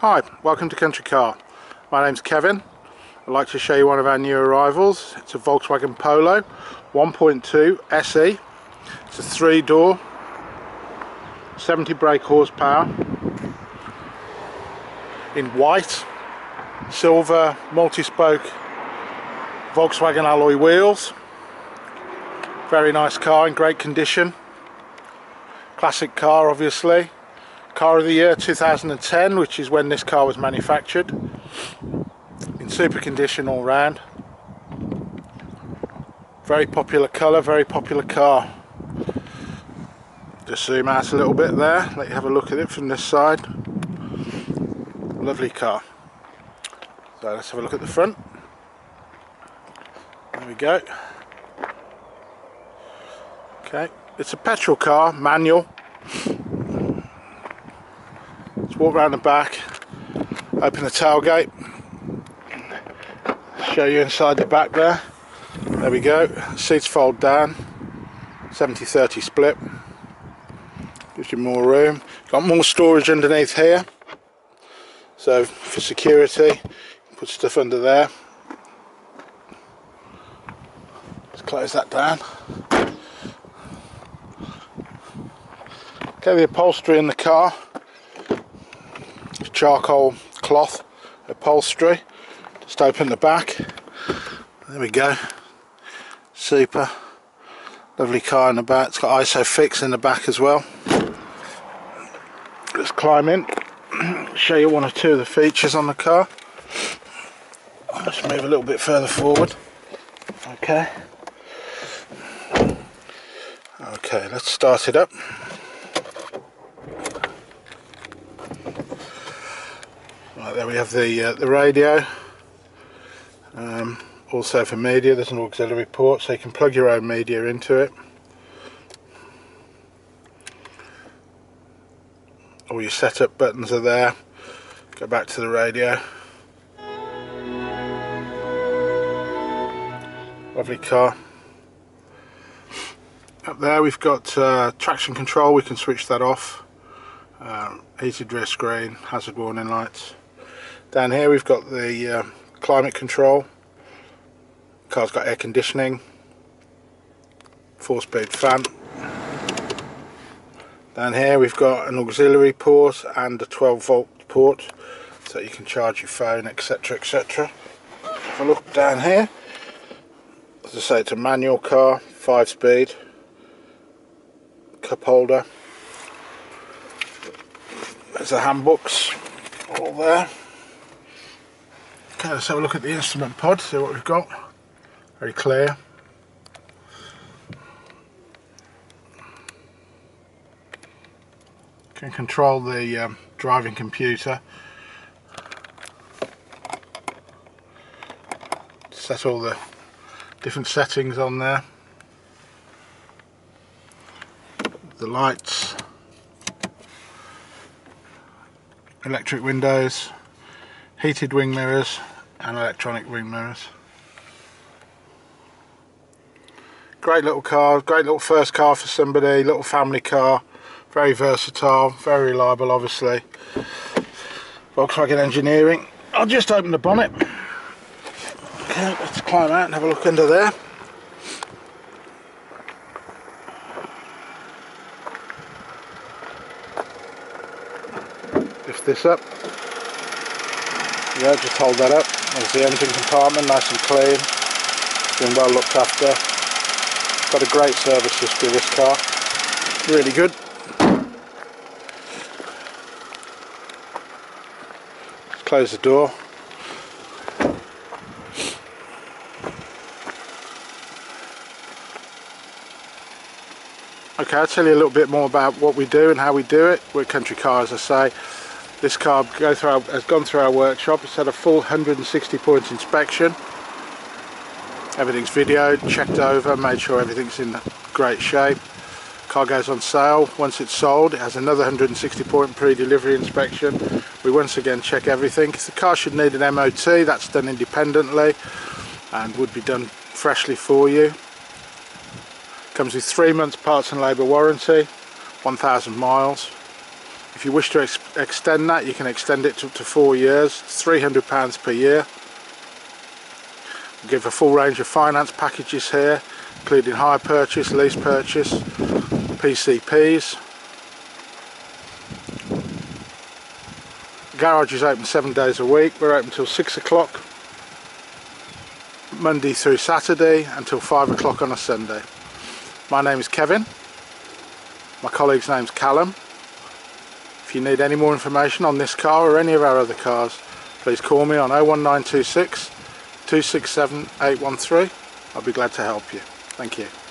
Hi, welcome to Country Car. My name's Kevin. I'd like to show you one of our new arrivals. It's a Volkswagen Polo 1.2 SE. It's a 3-door, 70 brake horsepower, in white, silver, multi-spoke Volkswagen alloy wheels. Very nice car, in great condition. Classic car, obviously. Car of the year 2010, which is when this car was manufactured. In super condition all round. Very popular colour, very popular car. Just zoom out a little bit there, let you have a look at it from this side. Lovely car. So let's have a look at the front. There we go. Okay, it's a petrol car, manual. Walk around the back, open the tailgate, show you inside the back there. There we go, seats fold down, 70-30 split, gives you more room. Got more storage underneath here, so for security, put stuff under there. Let's close that down. Okay, the upholstery in the car. Charcoal cloth upholstery. Just open the back. There we go. Super. Lovely car in the back. It's got ISO fix in the back as well. Let's climb in. Show you one or two of the features on the car. I'll just move a little bit further forward. Okay. Okay, let's start it up. There we have the radio, also for media there's an auxiliary port so you can plug your own media into it, all your setup buttons are there, go back to the radio. Lovely car. Up there we've got traction control, we can switch that off, heated rear screen, hazard warning lights. Down here we've got the climate control. Car's got air conditioning, 4-speed fan. Down here we've got an auxiliary port and a 12-volt port, so you can charge your phone, etc, etc. If I look down here, as I say, it's a manual car, 5-speed, cup holder. There's the handbooks, all there. Okay, let's have a look at the instrument pod, see what we've got. Very clear. Can control the driving computer. Set all the different settings on there. The lights. Electric windows. Heated wing mirrors and electronic wing mirrors. Great little car, great little first car for somebody, little family car, very versatile, very reliable obviously. Volkswagen engineering. I'll just open the bonnet. Okay, let's climb out and have a look under there. Lift this up. Yeah, just hold that up. There's the engine compartment, nice and clean, been well looked after. Got a great service history, this car, really good. Just close the door. Okay, I'll tell you a little bit more about what we do and how we do it. We're Country Car, as I say. This car has gone through our workshop, it's had a full 160 point inspection. Everything's videoed, checked over, made sure everything's in great shape. Car goes on sale, once it's sold it has another 160 point pre-delivery inspection. We once again check everything. If the car should need an MOT, that's done independently and would be done freshly for you. Comes with 3 months parts and labour warranty, 1,000 miles. If you wish to extend that, you can extend it to up to 4 years, £300 per year. We give a full range of finance packages here, including hire purchase, lease purchase, PCPs. Garage is open 7 days a week. We're open till 6 o'clock Monday through Saturday until 5 o'clock on a Sunday. My name is Kevin. My colleague's name's Callum. If you need any more information on this car or any of our other cars, please call me on 01926 267 813. I'll be glad to help you. Thank you.